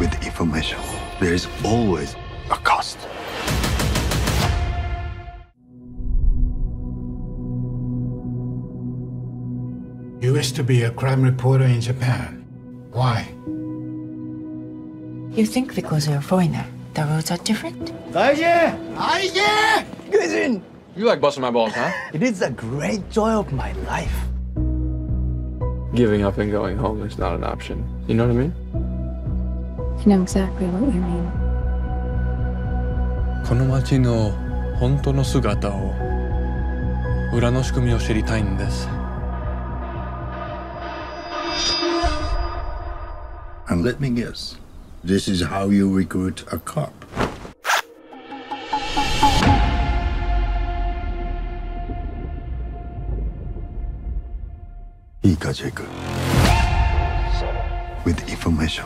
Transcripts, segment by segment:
with information. There is always a cost. You used to be a crime reporter in Japan. Why? You think because you're a foreigner, the rules are different? Gaijin! Gaijin! Gaijin! You like busting my balls, huh? It is a great joy of my life. Giving up and going home is not an option. You know what I mean? You know exactly what you mean. この街の本当の姿を、裏の仕組みを知りたいんです。And let me guess, this is how you recruit a cop. With information,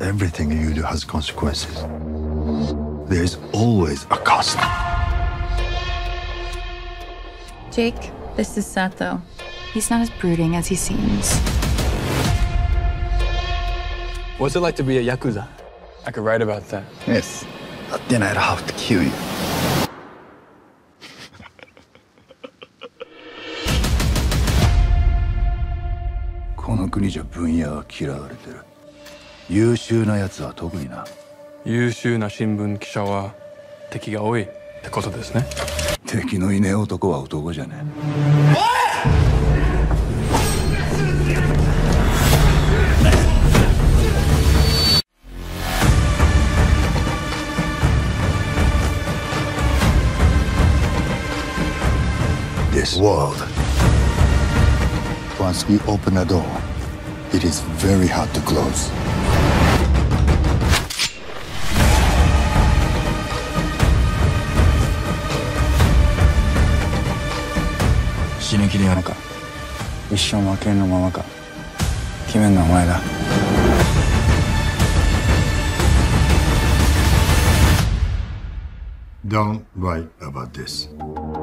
everything you do has consequences. There is always a cost. Jake, this is Sato. He's not as brooding as he seems. What's it like to be a Yakuza? I could write about that. Yes, but then I'd have to kill you. This world, once we open a door, it is very hard to close. Don't write about this.